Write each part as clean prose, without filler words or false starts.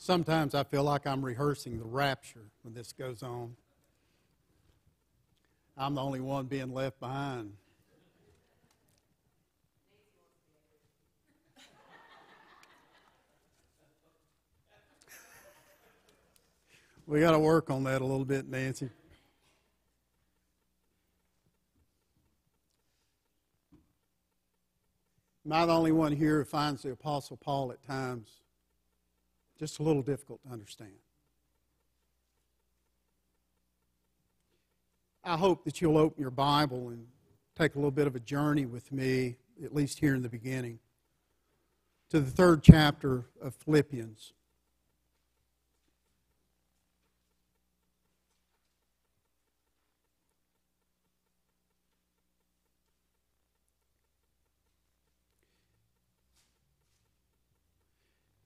Sometimes I feel like I'm rehearsing the rapture when this goes on. I'm the only one being left behind. We got to work on that a little bit, Nancy. Am I the only one here who finds the Apostle Paul at times just a little difficult to understand? I hope that you'll open your Bible and take a little bit of a journey with me, at least here in the beginning, to the 3rd chapter of Philippians.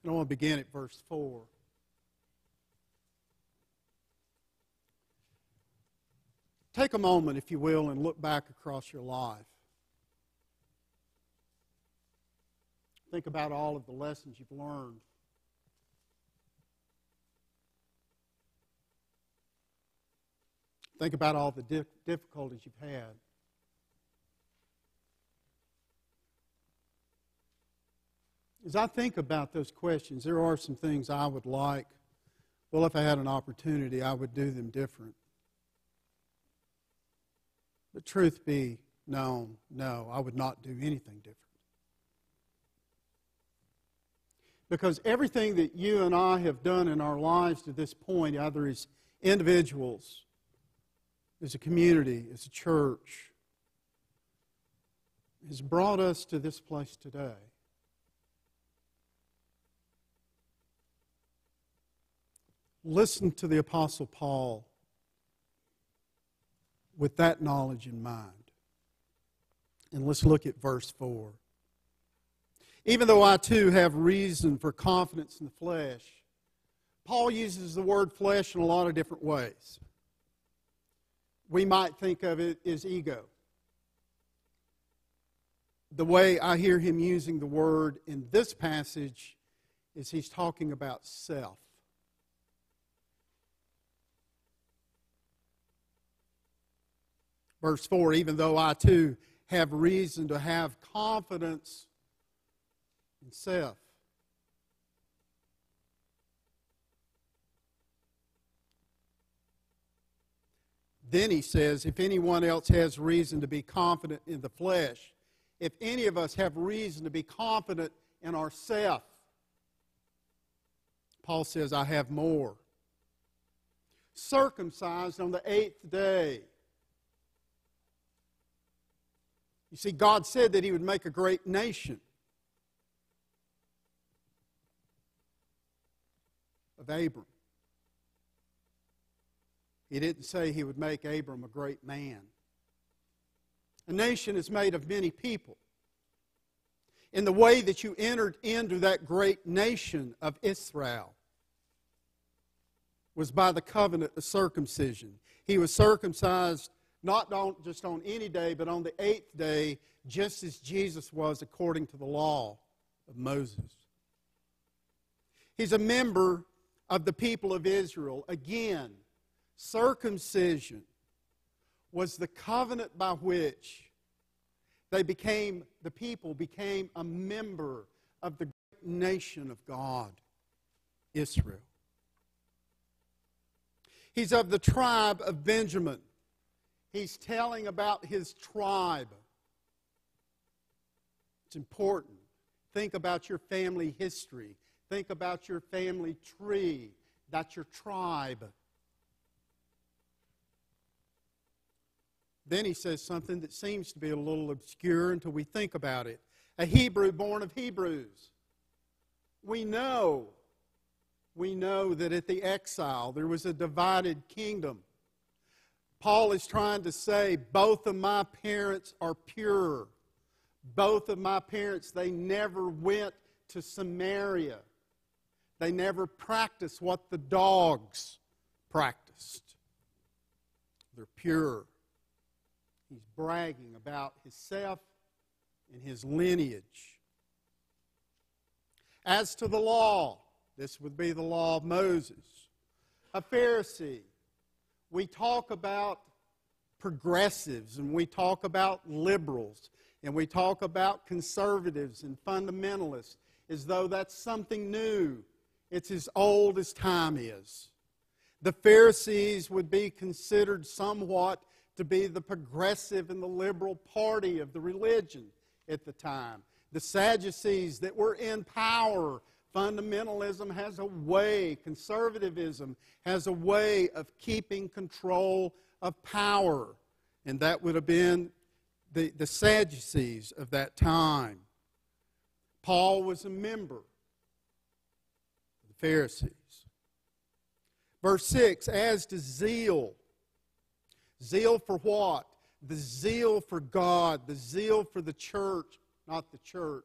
And I want to begin at verse 4. Take a moment, if you will, and look back across your life. Think about all of the lessons you've learned. Think about all the difficulties you've had. As I think about those questions, there are some things I would like, well, if I had an opportunity, I would do them different. But truth be known, no, I would not do anything different. Because everything that you and I have done in our lives to this point, either as individuals, as a community, as a church, has brought us to this place today. Listen to the Apostle Paul with that knowledge in mind. And let's look at verse 4. Even though I too have reason for confidence in the flesh, Paul uses the word flesh in a lot of different ways. We might think of it as ego. The way I hear him using the word in this passage is he's talking about self. Verse 4, even though I too have reason to have confidence in self. Then he says, if anyone else has reason to be confident in the flesh, if any of us have reason to be confident in ourself, Paul says, I have more. Circumcised on the 8th day. You see, God said that He would make a great nation of Abram. He didn't say He would make Abram a great man. A nation is made of many people. In the way that you entered into that great nation of Israel was by the covenant of circumcision. He was circumcised not just on any day, but on the 8th day, just as Jesus was according to the law of Moses. He's a member of the people of Israel. Again, circumcision was the covenant by which the people became a member of the great nation of God, Israel. He's of the tribe of Benjamin. He's telling about his tribe. It's important. Think about your family history. Think about your family tree. That's your tribe. Then he says something that seems to be a little obscure until we think about it. A Hebrew born of Hebrews. We know that at the exile there was a divided kingdom. Paul is trying to say, both of my parents are pure. Both of my parents, they never went to Samaria. They never practiced what the dogs practiced. They're pure. He's bragging about himself and his lineage. As to the law, This would be the law of Moses. A Pharisee. We talk about progressives, and we talk about liberals, and we talk about conservatives and fundamentalists as though that's something new. It's as old as time is. The Pharisees would be considered somewhat to be the progressive and the liberal party of the religion at the time. The Sadducees that were in power. Fundamentalism has a way, conservatism has a way of keeping control of power. And that would have been the Sadducees of that time. Paul was a member of the Pharisees. Verse 6, as to zeal. Zeal for what? The zeal for God, the zeal for the church, not the church,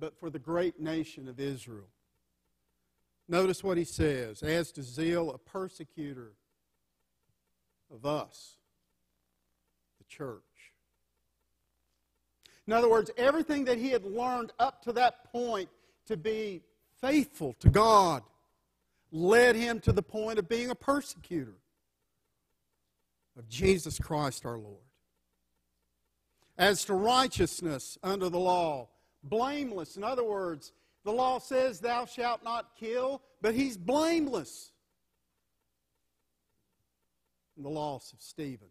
but for the great nation of Israel. Notice what he says, as to zeal, a persecutor of us, the church. In other words, everything that he had learned up to that point to be faithful to God led him to the point of being a persecutor of Jesus Christ our Lord. As to righteousness under the law, blameless. In other words, the law says thou shalt not kill, but he's blameless. And the loss of Stephen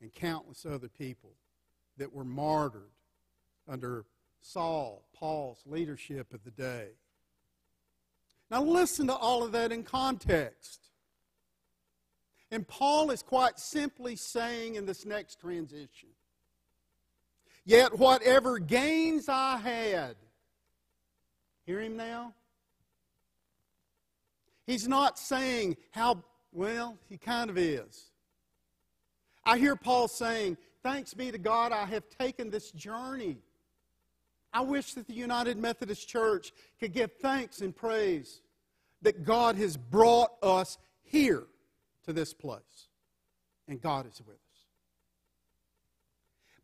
and countless other people that were martyred under Saul, Paul's leadership of the day. Now listen to all of that in context. And Paul is quite simply saying in this next transition, yet whatever gains I had, hear him now? He's not saying how, well, he kind of is. I hear Paul saying, thanks be to God, I have taken this journey. I wish that the United Methodist Church could give thanks and praise that God has brought us here to this place. And God is with us.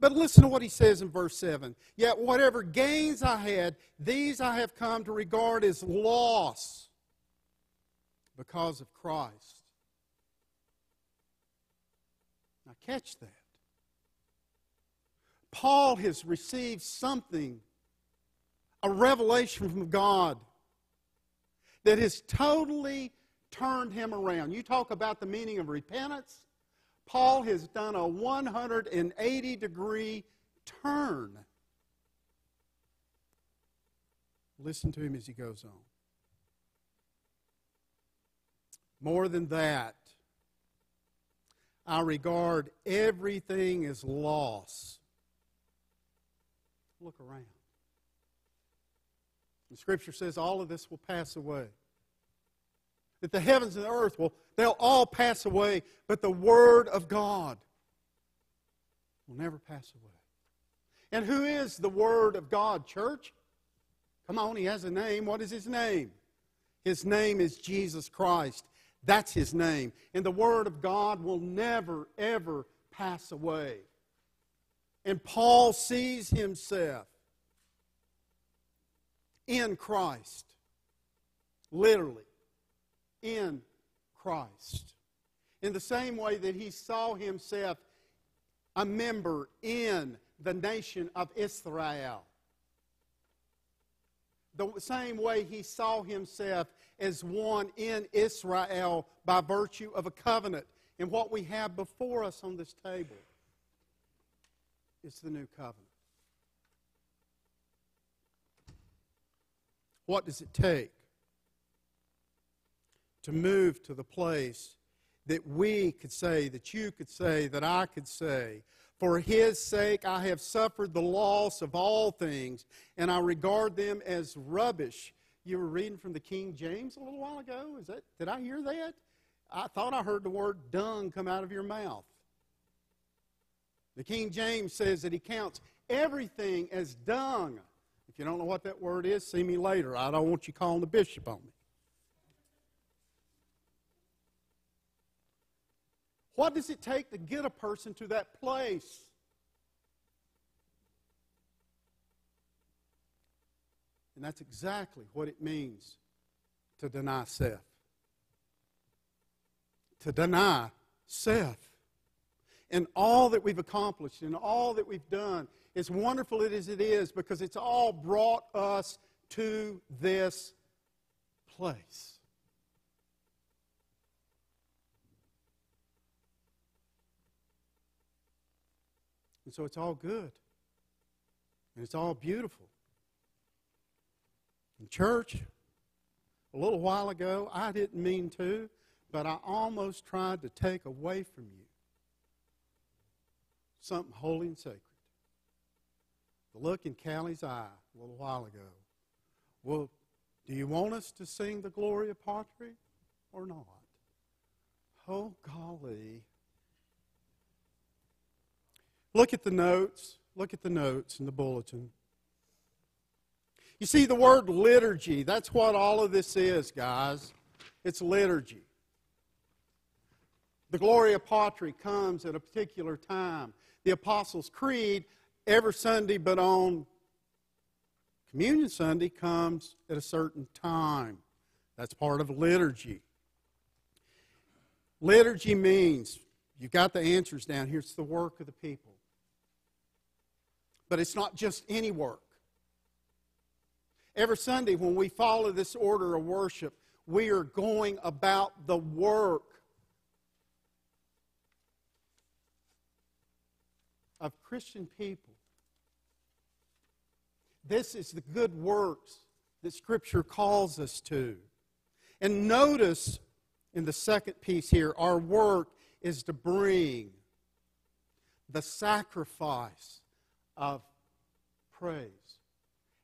But listen to what he says in verse 7. Yet whatever gains I had, these I have come to regard as loss because of Christ. Now catch that. Paul has received something, a revelation from God that has totally turned him around. You talk about the meaning of repentance. Paul has done a 180-degree turn. Listen to him as he goes on. More than that, I regard everything as loss. Look around. The Scripture says all of this will pass away. That the heavens and the earth they'll all pass away, but the Word of God will never pass away. And who is the Word of God, church? Come on, He has a name. What is His name? His name is Jesus Christ. That's His name. And the Word of God will never, ever pass away. And Paul sees himself in Christ, literally. In Christ. In the same way that he saw himself a member in the nation of Israel. The same way he saw himself as one in Israel by virtue of a covenant. And what we have before us on this table is the new covenant. What does it take to move to the place that we could say, that you could say, that I could say, for His sake I have suffered the loss of all things, and I regard them as rubbish? You were reading from the King James a little while ago? Did I hear that? I thought I heard the word dung come out of your mouth. The King James says that he counts everything as dung. If you don't know what that word is, see me later. I don't want you calling the bishop on me. What does it take to get a person to that place? And that's exactly what it means to deny self. To deny self. And all that we've accomplished and all that we've done, as wonderful as it is, because it's all brought us to this place. And so it's all good. And it's all beautiful. In church, a little while ago, I didn't mean to, but I almost tried to take away from you something holy and sacred. The look in Callie's eye a little while ago. Well, do you want us to sing the Gloria Patri or not? Oh, golly. Look at the notes. Look at the notes in the bulletin. You see, the word liturgy, that's what all of this is, guys. It's liturgy. The Gloria Patri comes at a particular time. The Apostles' Creed, every Sunday but on Communion Sunday, comes at a certain time. That's part of liturgy. Liturgy means, you've got the answers down here, it's the work of the people. But it's not just any work. Every Sunday when we follow this order of worship, we are going about the work of Christian people. This is the good works that Scripture calls us to. And notice in the second piece here, our work is to bring the sacrifice of praise.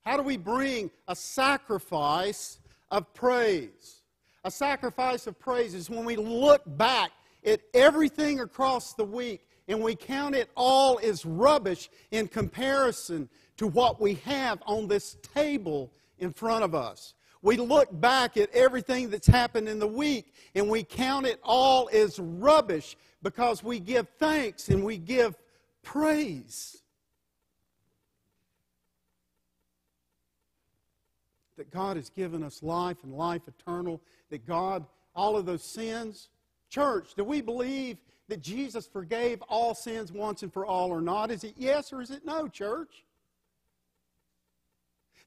How do we bring a sacrifice of praise? A sacrifice of praise is when we look back at everything across the week and we count it all as rubbish in comparison to what we have on this table in front of us. We look back at everything that's happened in the week and we count it all as rubbish because we give thanks and we give praise. That God has given us life and life eternal, that God, all of those sins. Church, do we believe that Jesus forgave all sins once and for all or not? Is it yes or is it no, church?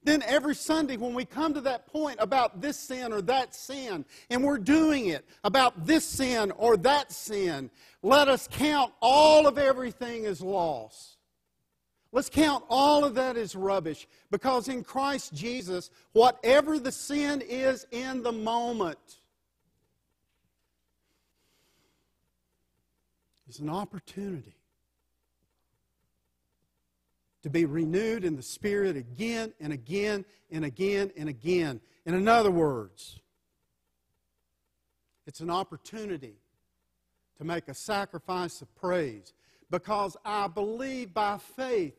Then every Sunday when we come to that point about this sin or that sin, and we're doing it about this sin or that sin, let us count all of everything as loss. Let's count all of that as rubbish, because in Christ Jesus, whatever the sin is in the moment is an opportunity to be renewed in the Spirit again and again and again and again. And in other words, it's an opportunity to make a sacrifice of praise, because I believe by faith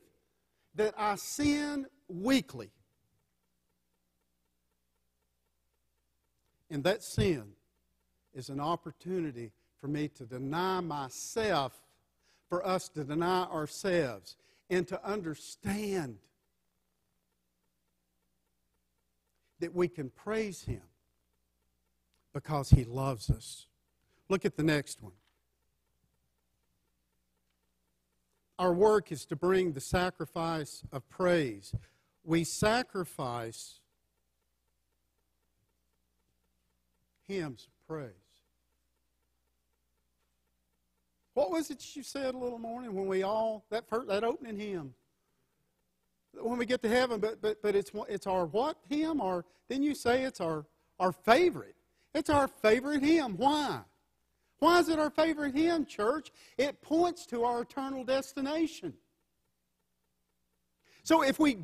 that I sin weekly. And that sin is an opportunity for me to deny myself, for us to deny ourselves, and to understand that we can praise Him because He loves us. Look at the next one. Our work is to bring the sacrifice of praise. We sacrifice hymns of praise. What was it you said a little morning when we all, that opening hymn? When we get to heaven, but it's our what hymn? Or then you say it's our favorite. It's our favorite hymn. Why? Why is it our favorite hymn, church? It points to our eternal destination. So if we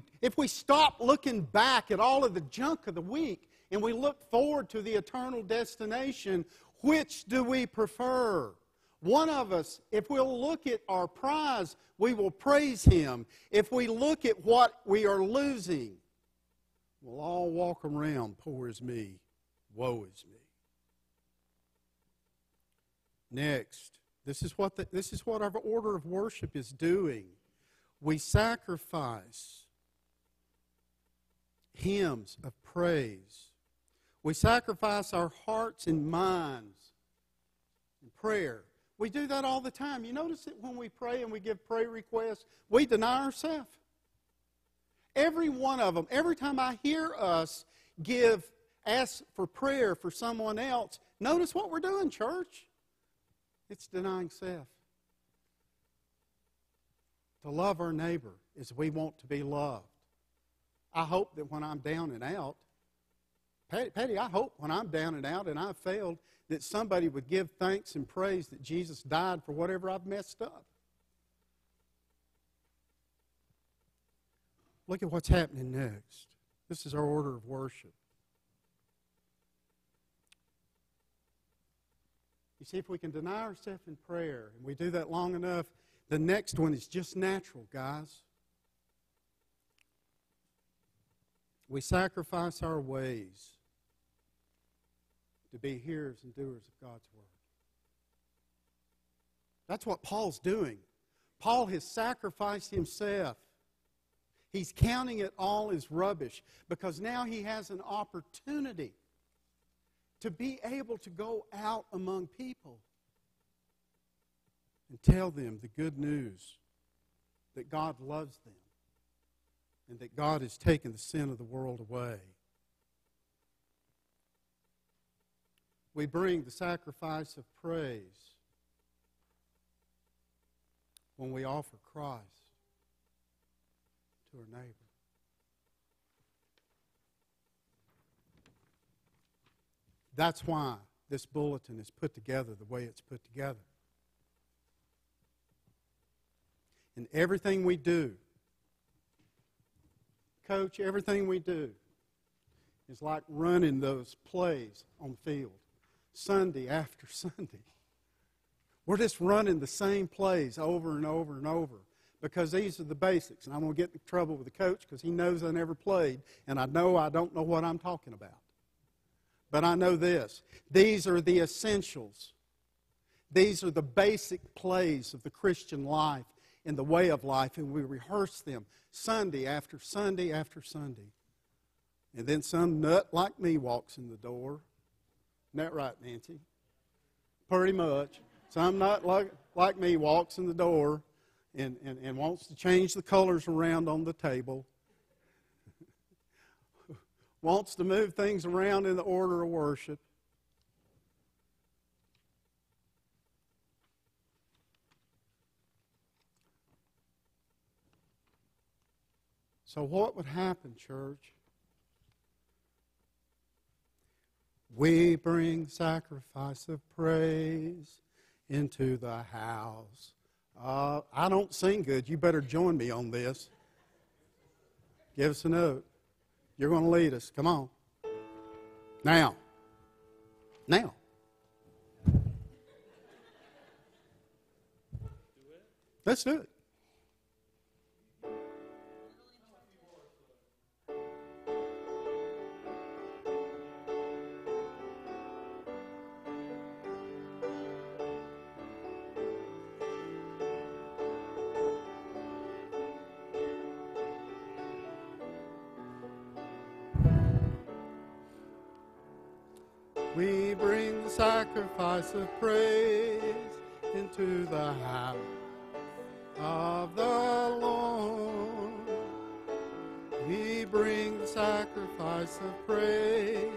stop looking back at all of the junk of the week and we look forward to the eternal destination, which do we prefer? One of us, if we'll look at our prize, we will praise Him. If we look at what we are losing, we'll all walk around, poor is me, woe is me. Next, this is what our order of worship is doing. We sacrifice hymns of praise. We sacrifice our hearts and minds in prayer. We do that all the time. You notice that when we pray and we give prayer requests, we deny ourselves. Every one of them. Every time I hear us ask for prayer for someone else, notice what we're doing, church. It's denying self. To love our neighbor is we want to be loved. I hope that when I'm down and out, Patty, I hope when I'm down and out and I've failed, that somebody would give thanks and praise that Jesus died for whatever I've messed up. Look at what's happening next. This is our order of worship. You see, if we can deny ourselves in prayer, and we do that long enough, the next one is just natural, guys. We sacrifice our ways to be hearers and doers of God's Word. That's what Paul's doing. Paul has sacrificed himself. He's counting it all as rubbish because now he has an opportunity to be able to go out among people and tell them the good news that God loves them and that God has taken the sin of the world away. We bring the sacrifice of praise when we offer Christ to our neighbor. That's why this bulletin is put together the way it's put together. And everything we do, Coach, everything we do is like running those plays on the field, Sunday after Sunday. We're just running the same plays over and over and over because these are the basics. And I'm going to get in trouble with the coach because he knows I never played, and I don't know what I'm talking about. But I know this. These are the essentials. These are the basic plays of the Christian life and the way of life, and we rehearse them Sunday after Sunday after Sunday. And then some nut like me walks in the door. Isn't that right, Nancy? Pretty much. Some nut like me walks in the door and wants to change the colors around on the table, wants to move things around in the order of worship. So what would happen, church? We bring sacrifice of praise into the house. I don't sing good. You better join me on this. Give us a note. You're going to lead us. Come on. Now. Now. Let's do it. We bring the sacrifice of praise into the house of the Lord. We bring the sacrifice of praise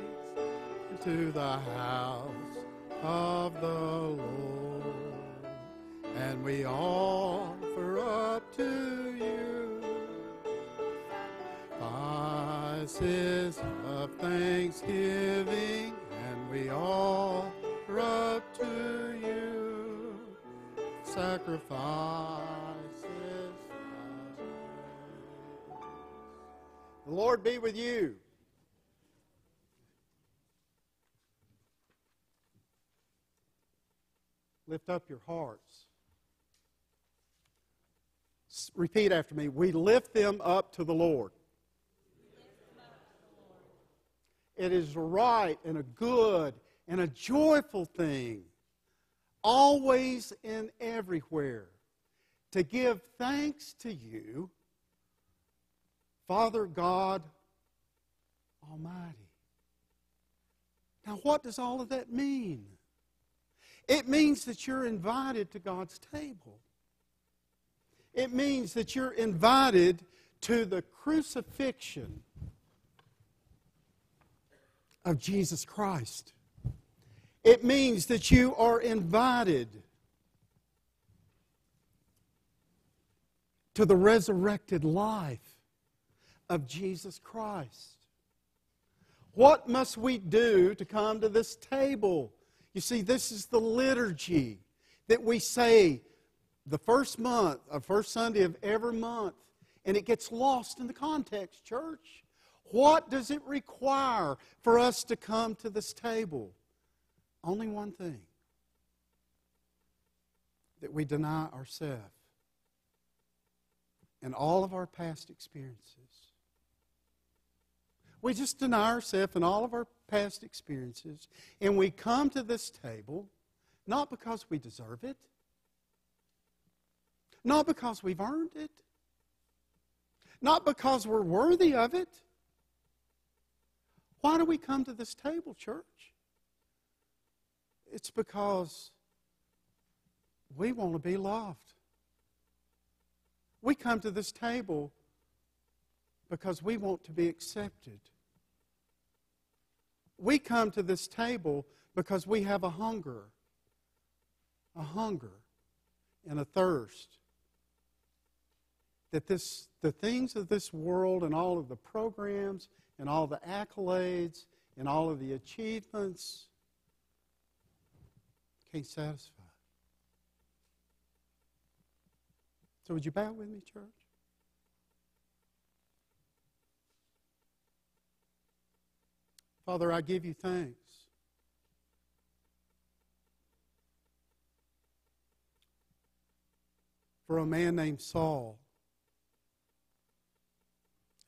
into the house of the Lord. And we offer up to you voices of thanksgiving. We offer up to you sacrifices. The Lord be with you. Lift up your hearts. Repeat after me. We lift them up to the Lord. It is right and a good and a joyful thing, always and everywhere, to give thanks to you, Father God Almighty. Now, what does all of that mean? It means that you're invited to God's table. It means that you're invited to the crucifixion of Jesus Christ. It means that you are invited to the resurrected life of Jesus Christ. What must we do to come to this table? You see, this is the liturgy that we say the first month, or first Sunday of every month, and it gets lost in the context, church. What does it require for us to come to this table? Only one thing: that we deny ourselves and all of our past experiences. We just deny ourselves and all of our past experiences, and we come to this table not because we deserve it, not because we've earned it, not because we're worthy of it. Why do we come to this table, church? It's because we want to be loved. We come to this table because we want to be accepted. We come to this table because we have a hunger and a thirst that the things of this world and all of the programs and all the accolades and all of the achievements can't satisfy. So would you bow with me, church? Father, I give you thanks for a man named Saul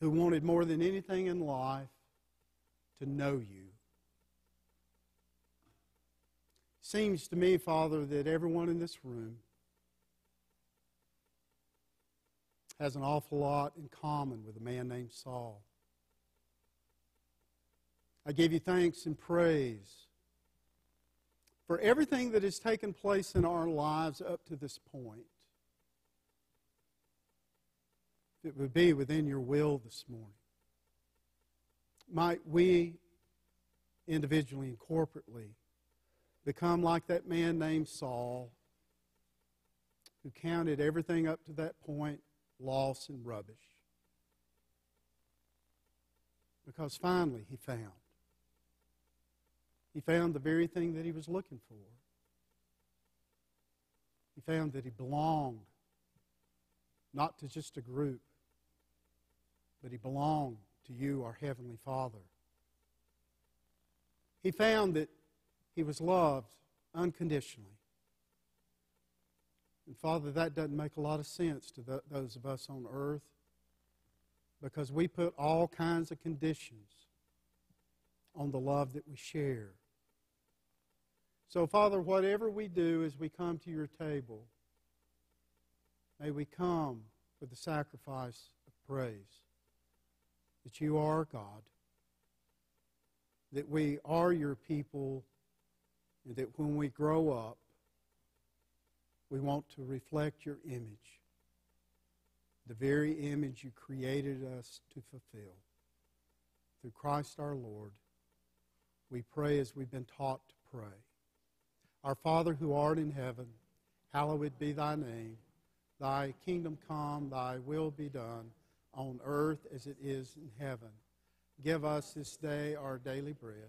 who wanted more than anything in life to know you. Seems to me, Father, that everyone in this room has an awful lot in common with a man named Saul. I give you thanks and praise for everything that has taken place in our lives up to this point. If it would be within your will this morning, might we individually and corporately become like that man named Saul who counted everything up to that point loss and rubbish, because finally he found the very thing that he was looking for. He found that he belonged not to just a group, but he belonged to you, our Heavenly Father. He found that he was loved unconditionally. And Father, that doesn't make a lot of sense to those of us on earth, because we put all kinds of conditions on the love that we share. So, Father, whatever we do as we come to your table, may we come with the sacrifice of praise that you are God, that we are your people, and that when we grow up, we want to reflect your image, the very image you created us to fulfill. Through Christ our Lord, we pray as we've been taught to pray. Our Father who art in heaven, hallowed be thy name. Thy kingdom come, thy will be done, on earth as it is in heaven. Give us this day our daily bread,